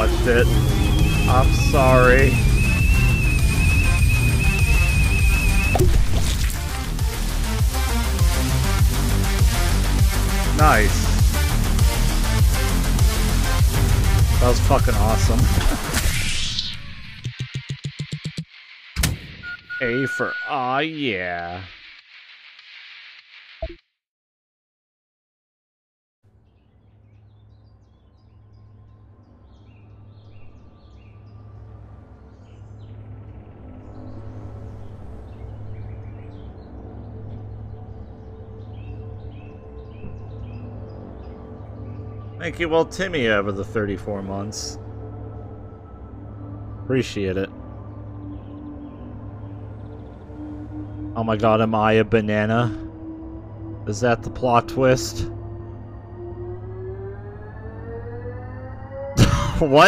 watched it. I'm sorry. Nice. That was fucking awesome. A for aw, yeah. Thank you, well, Timmy, over the 34 months. Appreciate it. Oh my god, am I a banana? Is that the plot twist? What?